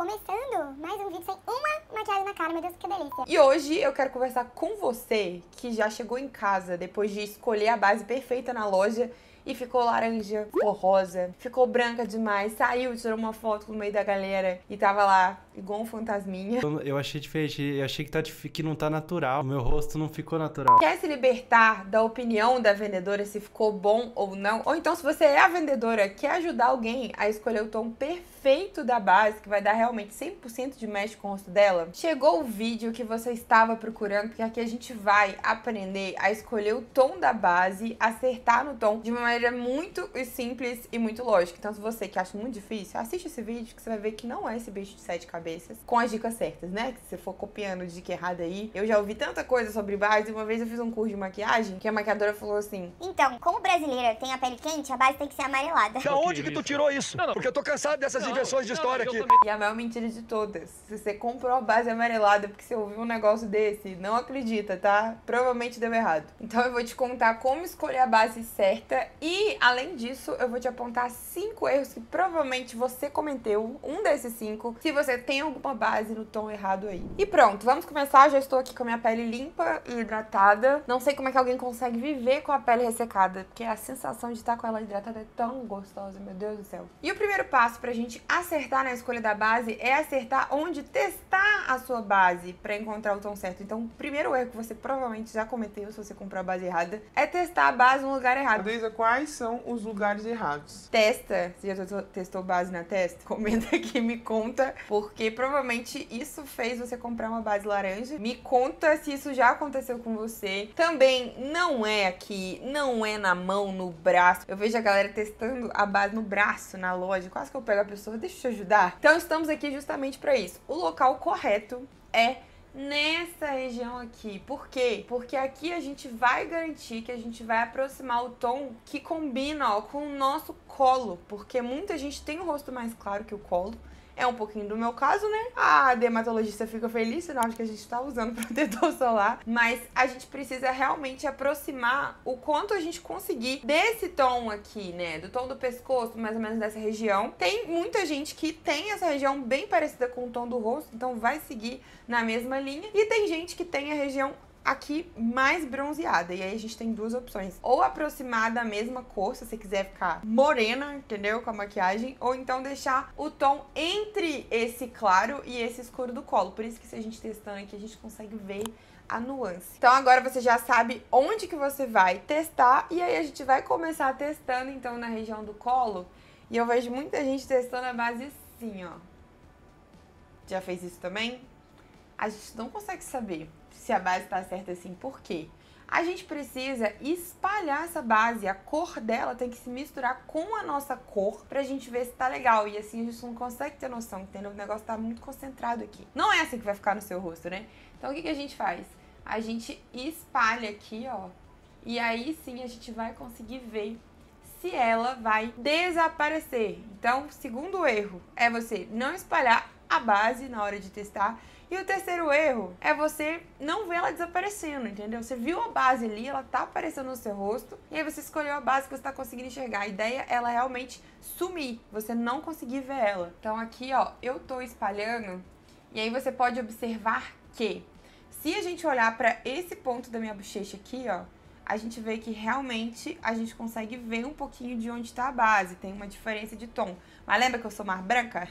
Começando mais um vídeo sem uma maquiagem na cara, meu Deus, que delícia! E hoje eu quero conversar com você que já chegou em casa depois de escolher a base perfeita na loja e ficou laranja, ficou rosa, ficou branca demais, saiu, tirou uma foto no meio da galera e tava lá igual um fantasminha. Eu achei diferente, eu achei que não tá natural, o meu rosto não ficou natural. Quer se libertar da opinião da vendedora se ficou bom ou não? Ou então, se você é a vendedora, quer ajudar alguém a escolher o tom perfeito da base, que vai dar realmente 100% de match com o rosto dela? Chegou o vídeo que você estava procurando, porque aqui a gente vai aprender a escolher o tom da base, acertar no tom de uma maneira muito simples e muito lógica. Então, se você que acha muito difícil, assiste esse vídeo que você vai ver que não é esse bicho de 7 cabeças, com as dicas certas, né? Que se você for copiando dica errada aí. Eu já ouvi tanta coisa sobre base. Uma vez eu fiz um curso de maquiagem que a maquiadora falou assim: então, como brasileira tem a pele quente, a base tem que ser amarelada. Da onde que tu tirou isso? Não, não. Porque eu tô cansado dessas invenções de história aqui. E a maior mentira de todas: se você comprou a base amarelada porque você ouviu um negócio desse, não acredita, tá? Provavelmente deu errado. Então eu vou te contar como escolher a base certa. E, além disso, eu vou te apontar 5 erros que provavelmente você cometeu, um desses 5, se você tem alguma base no tom errado aí. E pronto, vamos começar. Já estou aqui com a minha pele limpa e hidratada. Não sei como é que alguém consegue viver com a pele ressecada, porque a sensação de estar com ela hidratada é tão gostosa, meu Deus do céu. E o primeiro passo pra gente acertar na escolha da base é acertar onde testar a sua base pra encontrar o tom certo. Então, o primeiro erro que você provavelmente já cometeu, se você comprou a base errada, é testar a base no lugar errado. Quais são os lugares errados? Testa. Você já testou base na testa? Comenta aqui, me conta, porque provavelmente isso fez você comprar uma base laranja. Me conta se isso já aconteceu com você. Também não é aqui, não é na mão, no braço. Eu vejo a galera testando a base no braço, na loja. Quase que eu pego a pessoa, deixa eu te ajudar. Então estamos aqui justamente para isso. O local correto é nessa região aqui. Por quê? Porque aqui a gente vai garantir que a gente vai aproximar o tom que combina, ó, com o nosso colo, porque muita gente tem o rosto mais claro que o colo. É um pouquinho do meu caso, né? A dermatologista fica feliz, sinal de que a gente tá usando protetor solar. Mas a gente precisa realmente aproximar o quanto a gente conseguir desse tom aqui, né? Do tom do pescoço, mais ou menos dessa região. Tem muita gente que tem essa região bem parecida com o tom do rosto, então vai seguir na mesma linha. E tem gente que tem a região aqui mais bronzeada, e aí a gente tem duas opções: ou aproximar da mesma cor, se você quiser ficar morena, entendeu, com a maquiagem, ou então deixar o tom entre esse claro e esse escuro do colo. Por isso que, se a gente testando aqui, a gente consegue ver a nuance. Então agora você já sabe onde que você vai testar, e aí a gente vai começar testando então na região do colo. E eu vejo muita gente testando a base assim, ó. Já fez isso também? A gente não consegue saber se a base tá certa assim. Por quê? A gente precisa espalhar essa base, a cor dela tem que se misturar com a nossa cor pra gente ver se tá legal, e assim a gente não consegue ter noção, entendeu? O negócio tá muito concentrado aqui. Não é assim que vai ficar no seu rosto, né? Então o que que a gente faz? A gente espalha aqui, ó, e aí sim a gente vai conseguir ver se ela vai desaparecer. Então, o segundo erro é você não espalhar a base na hora de testar. E o terceiro erro é você não ver ela desaparecendo, entendeu? Você viu a base ali, ela tá aparecendo no seu rosto, e aí você escolheu a base que você tá conseguindo enxergar. A ideia é ela realmente sumir, você não conseguir ver ela. Então aqui, ó, eu tô espalhando, e aí você pode observar que, se a gente olhar pra esse ponto da minha bochecha aqui, ó, a gente vê que realmente a gente consegue ver um pouquinho de onde tá a base. Tem uma diferença de tom. Mas lembra que eu sou mais branca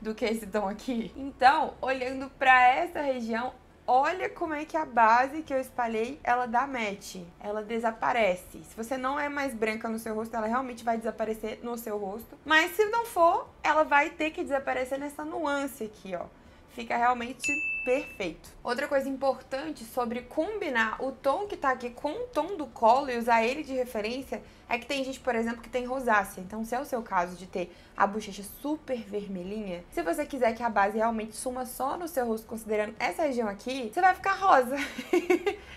do que esse tom aqui? Então, olhando pra essa região, olha como é que a base que eu espalhei, ela dá match. Ela desaparece. Se você não é mais branca no seu rosto, ela realmente vai desaparecer no seu rosto. Mas se não for, ela vai ter que desaparecer nessa nuance aqui, ó. Fica realmente perfeito. Outra coisa importante sobre combinar o tom que tá aqui com o tom do colo e usar ele de referência é que tem gente, por exemplo, que tem rosácea. Então, se é o seu caso de ter a bochecha super vermelhinha, se você quiser que a base realmente suma só no seu rosto, considerando essa região aqui, você vai ficar rosa.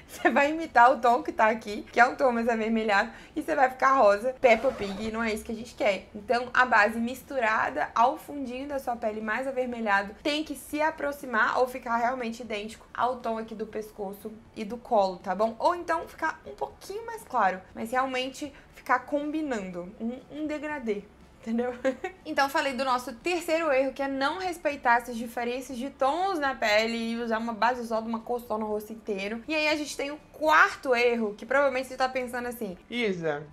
Você vai imitar o tom que tá aqui, que é um tom mais avermelhado, e você vai ficar rosa. Peppa Pig, não é isso que a gente quer. Então, a base misturada ao fundinho da sua pele mais avermelhado tem que se aproximar ou ficar realmente idêntico ao tom aqui do pescoço e do colo, tá bom? Ou então ficar um pouquinho mais claro, mas realmente ficar combinando um degradê, entendeu? Então, falei do nosso terceiro erro, que é não respeitar essas diferenças de tons na pele e usar uma base só de uma cor só no rosto inteiro. E aí a gente tem o quarto erro, que provavelmente você tá pensando assim: Isa,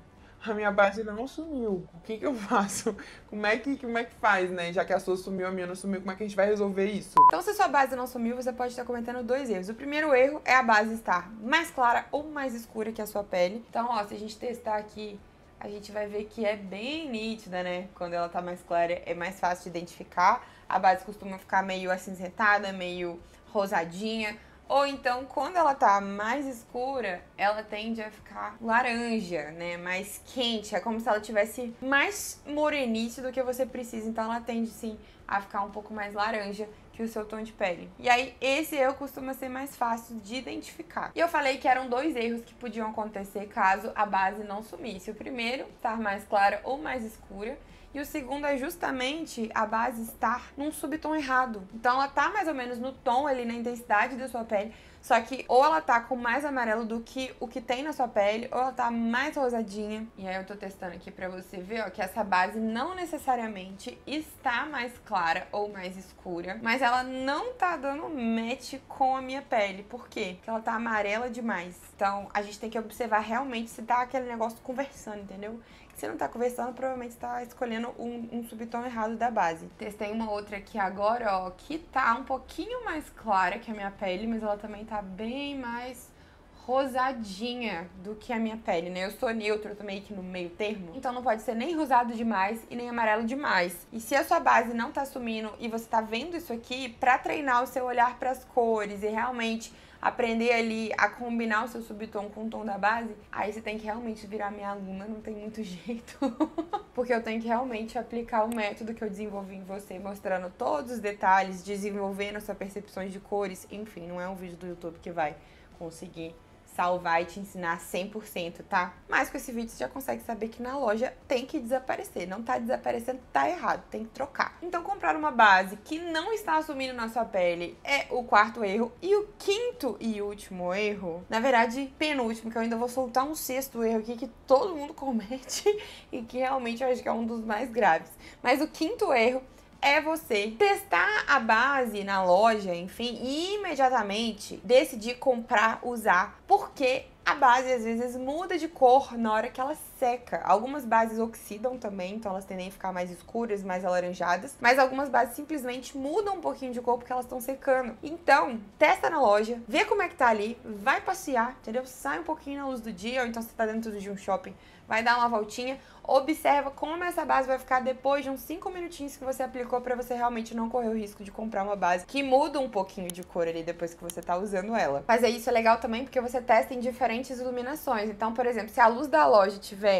a minha base não sumiu, o que que eu faço? Como é que faz, né? Já que a sua sumiu, a minha não sumiu, como é que a gente vai resolver isso? Então, se a sua base não sumiu, você pode estar cometendo dois erros. O primeiro erro é a base estar mais clara ou mais escura que a sua pele. Então, ó, se a gente testar aqui, a gente vai ver que é bem nítida, né? Quando ela tá mais clara, é mais fácil de identificar. A base costuma ficar meio acinzentada, meio rosadinha. Ou então, quando ela tá mais escura, ela tende a ficar laranja, né? Mais quente. É como se ela tivesse mais morenice do que você precisa. Então, ela tende, sim, a ficar um pouco mais laranja que o seu tom de pele. E aí, esse erro costuma ser mais fácil de identificar. E eu falei que eram dois erros que podiam acontecer caso a base não sumisse. O primeiro, estar mais clara ou mais escura. E o segundo é justamente a base estar num subtom errado. Então ela tá mais ou menos no tom ali, na intensidade da sua pele, só que ou ela tá com mais amarelo do que o que tem na sua pele, ou ela tá mais rosadinha. E aí eu tô testando aqui pra você ver, ó, que essa base não necessariamente está mais clara ou mais escura, mas ela não tá dando match com a minha pele. Por quê? Porque ela tá amarela demais. Então a gente tem que observar realmente se tá aquele negócio conversando, entendeu? Se não tá conversando, provavelmente tá escolhendo um subtom errado da base. Testei uma outra aqui agora, ó, que tá um pouquinho mais clara que a minha pele, mas ela também tá bem mais rosadinha do que a minha pele, né? Eu sou neutra, eu tô meio que no meio termo. Então não pode ser nem rosado demais e nem amarelo demais. E se a sua base não tá sumindo e você tá vendo isso aqui, pra treinar o seu olhar pras cores e realmente aprender ali a combinar o seu subtom com o tom da base, aí você tem que realmente virar minha aluna, não tem muito jeito. Porque eu tenho que realmente aplicar o método que eu desenvolvi em você, mostrando todos os detalhes, desenvolvendo as suas percepções de cores. Enfim, não é um vídeo do YouTube que vai conseguir salvar e te ensinar 100%, tá? Mas com esse vídeo você já consegue saber que na loja tem que desaparecer. Não tá desaparecendo, tá errado, tem que trocar. Então, comprar uma base que não está assumindo na sua pele é o quarto erro. E o quinto e último erro, na verdade, penúltimo, que eu ainda vou soltar um sexto erro aqui que todo mundo comete e que realmente eu acho que é um dos mais graves. Mas o quinto erro é você testar a base na loja, enfim, e imediatamente decidir comprar, usar, porque a base às vezes muda de cor na hora que ela seca. Algumas bases oxidam também, então elas tendem a ficar mais escuras, mais alaranjadas, mas algumas bases simplesmente mudam um pouquinho de cor porque elas estão secando. Então, testa na loja, vê como é que tá ali, vai passear, entendeu? Sai um pouquinho na luz do dia, ou então você tá dentro de um shopping, vai dar uma voltinha, observa como essa base vai ficar depois de uns 5 minutinhos que você aplicou, pra você realmente não correr o risco de comprar uma base que muda um pouquinho de cor ali depois que você tá usando ela. Mas é isso, é legal também porque você testa em diferentes iluminações. Então, por exemplo, se a luz da loja tiver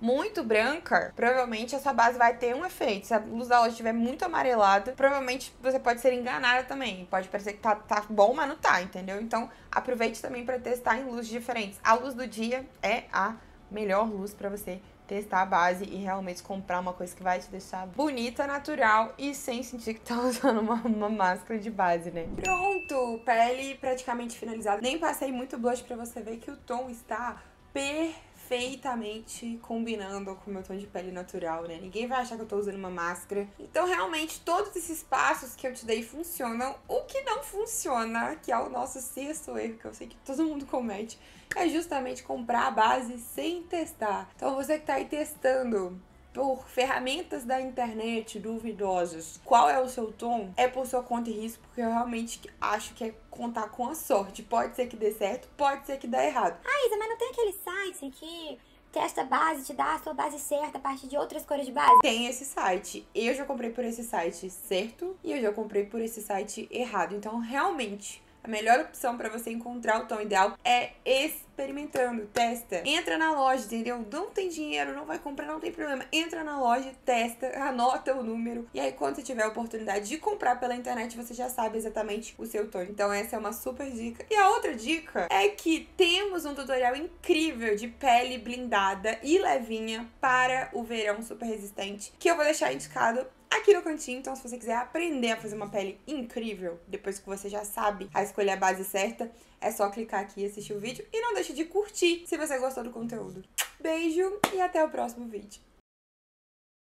muito branca, provavelmente a sua base vai ter um efeito. Se a luz da loja estiver muito amarelada, provavelmente você pode ser enganada também. Pode parecer que tá bom, mas não tá, entendeu? Então, aproveite também para testar em luzes diferentes. A luz do dia é a melhor luz para você testar a base e realmente comprar uma coisa que vai te deixar bonita, natural e sem sentir que tá usando uma máscara de base, né? Pronto! Pele praticamente finalizada. Nem passei muito blush pra você ver que o tom está perfeitamente combinando com o meu tom de pele natural, né? Ninguém vai achar que eu tô usando uma máscara. Então, realmente, todos esses passos que eu te dei funcionam. O que não funciona, que é o nosso sexto erro, que eu sei que todo mundo comete, é justamente comprar a base sem testar. Então, você que tá aí testando por ferramentas da internet duvidosas, qual é o seu tom, é por sua conta e risco, porque eu realmente acho que é contar com a sorte. Pode ser que dê certo, pode ser que dê errado. Ah, Isa, mas não tem aquele site que testa a base, te dá a sua base certa a partir de outras cores de base? Tem esse site. Eu já comprei por esse site certo e eu já comprei por esse site errado. Então, realmente, a melhor opção para você encontrar o tom ideal é experimentando, testa. Entra na loja, entendeu? Não tem dinheiro, não vai comprar, não tem problema. Entra na loja, testa, anota o número. E aí, quando você tiver a oportunidade de comprar pela internet, você já sabe exatamente o seu tom. Então, essa é uma super dica. E a outra dica é que temos um tutorial incrível de pele blindada e levinha para o verão super resistente, que eu vou deixar indicado aqui no cantinho. Então, se você quiser aprender a fazer uma pele incrível, depois que você já sabe a escolher a base certa, é só clicar aqui e assistir o vídeo. E não deixe de curtir se você gostou do conteúdo. Beijo e até o próximo vídeo.